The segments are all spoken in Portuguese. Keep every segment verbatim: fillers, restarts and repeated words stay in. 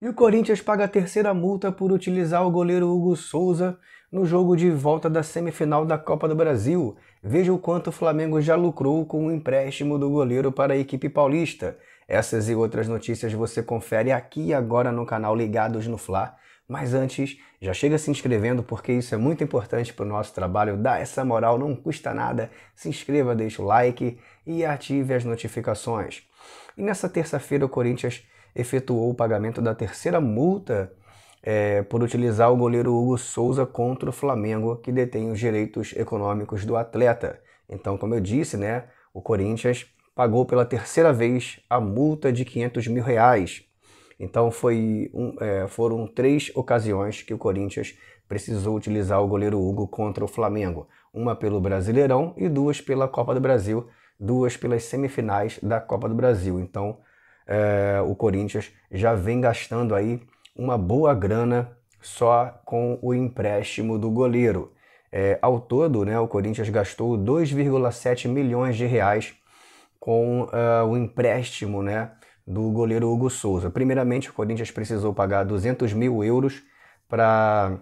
E o Corinthians paga a terceira multa por utilizar o goleiro Hugo Souza no jogo de volta da semifinal da Copa do Brasil. Veja o quanto o Flamengo já lucrou com o empréstimo do goleiro para a equipe paulista. Essas e outras notícias você confere aqui e agora no canal Ligados no Fla. Mas antes, já chega se inscrevendo porque isso é muito importante para o nosso trabalho. Dá essa moral, não custa nada. Se inscreva, deixa o like e ative as notificações. E nessa terça-feira o Corinthians efetuou o pagamento da terceira multa é, por utilizar o goleiro Hugo Souza contra o Flamengo, que detém os direitos econômicos do atleta. Então, como eu disse, né, o Corinthians pagou pela terceira vez a multa de quinhentos mil reais. Então foi um, é, foram três ocasiões que o Corinthians precisou utilizar o goleiro Hugo contra o Flamengo. Uma pelo Brasileirão e duas pela Copa do Brasil, duas pelas semifinais da Copa do Brasil. Então, É, o Corinthians já vem gastando aí uma boa grana só com o empréstimo do goleiro. É, ao todo, né, o Corinthians gastou dois vírgula sete milhões de reais com uh, o empréstimo, né, do goleiro Hugo Souza. Primeiramente, o Corinthians precisou pagar duzentos mil euros para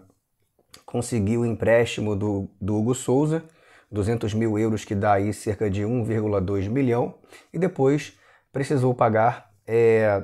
conseguir o empréstimo do, do Hugo Souza, duzentos mil euros que dá aí cerca de um vírgula dois milhão, e depois precisou pagar É,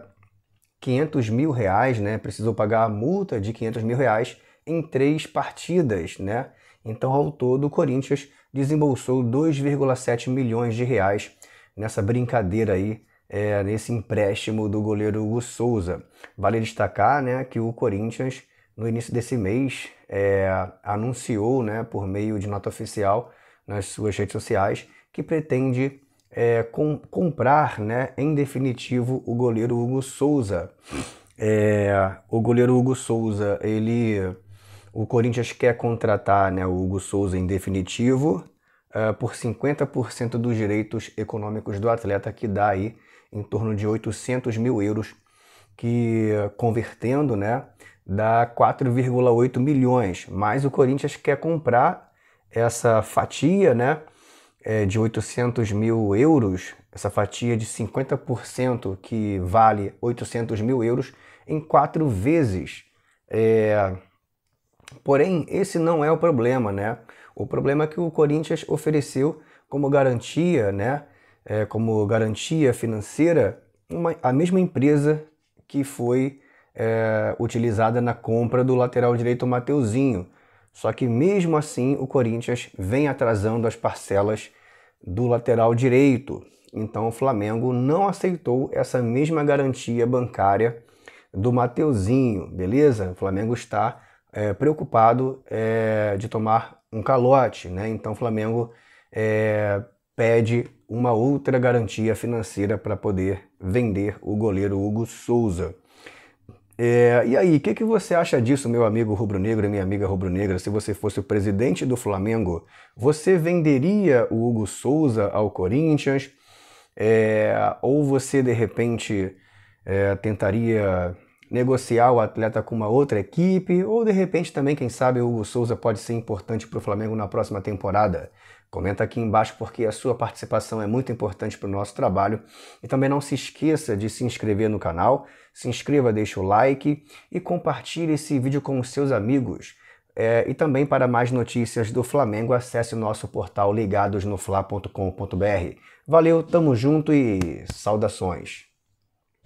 quinhentos mil reais, né? Precisou pagar a multa de quinhentos mil reais em três partidas, né? Então, ao todo, o Corinthians desembolsou dois vírgula sete milhões de reais nessa brincadeira aí, é, nesse empréstimo do goleiro Hugo Souza. Vale destacar, né, que o Corinthians, no início desse mês, é, anunciou, né, por meio de nota oficial nas suas redes sociais, que pretende É, com, comprar, né, em definitivo, o goleiro Hugo Souza. É, o goleiro Hugo Souza, ele, o Corinthians quer contratar, né, o Hugo Souza em definitivo uh, por cinquenta por cento dos direitos econômicos do atleta, que dá aí em torno de oitocentos mil euros, que convertendo, né, dá quatro vírgula oito milhões, mas o Corinthians quer comprar essa fatia, né, É de oitocentos mil euros, essa fatia de cinquenta por cento que vale oitocentos mil euros, em quatro vezes. É... Porém, esse não é o problema, né? O problema é que o Corinthians ofereceu como garantia, né? É, como garantia financeira, uma, a mesma empresa que foi é, utilizada na compra do lateral direito Mateuzinho. Só que mesmo assim o Corinthians vem atrasando as parcelas do lateral direito. Então o Flamengo não aceitou essa mesma garantia bancária do Mateuzinho, beleza? O Flamengo está é, preocupado é, de tomar um calote, né? Então o Flamengo é, pede uma outra garantia financeira para poder vender o goleiro Hugo Souza. É, e aí, o que, que você acha disso, meu amigo rubro-negro e minha amiga rubro-negra? Se você fosse o presidente do Flamengo, você venderia o Hugo Souza ao Corinthians? É, ou você, de repente, é, tentaria negociar o atleta com uma outra equipe? Ou, de repente, também, quem sabe, o Hugo Souza pode ser importante para o Flamengo na próxima temporada? Comenta aqui embaixo porque a sua participação é muito importante para o nosso trabalho. E também não se esqueça de se inscrever no canal. Se inscreva, deixa o like e compartilhe esse vídeo com os seus amigos. É, e também, para mais notícias do Flamengo, acesse o nosso portal ligados no fla ponto com ponto br. Valeu, tamo junto e saudações!